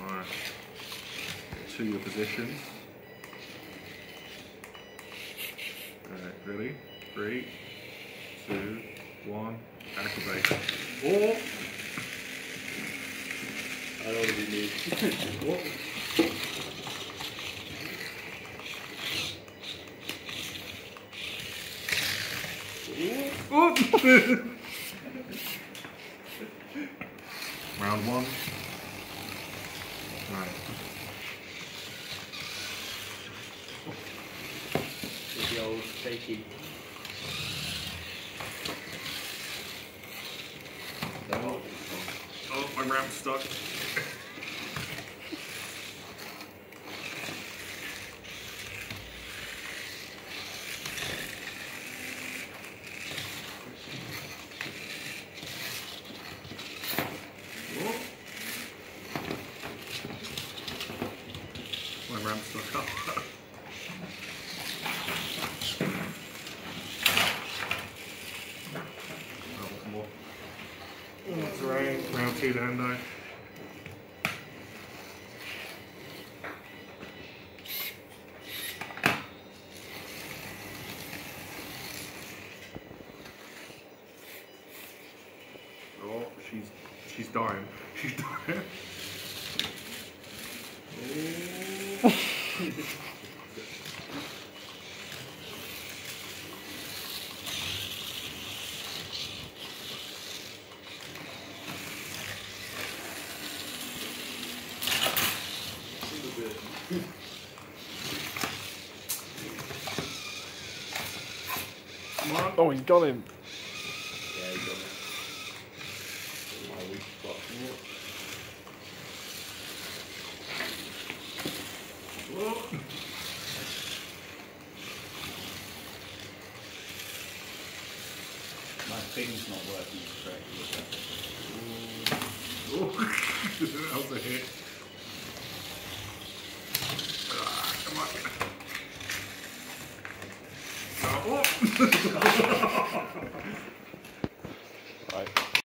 Alright, to your position. Alright, ready? 3, 2, 1, activate. Or I already need. What? Round one. Right. With the old shaky. Oh, oh, my ramp's stuck. Round two down though. Oh, she's dying. She's dying. Oh. Oh, he got him. Yeah, he got him. My weak spot. Whoa. My thing's not working correctly. That was a hit. Oh!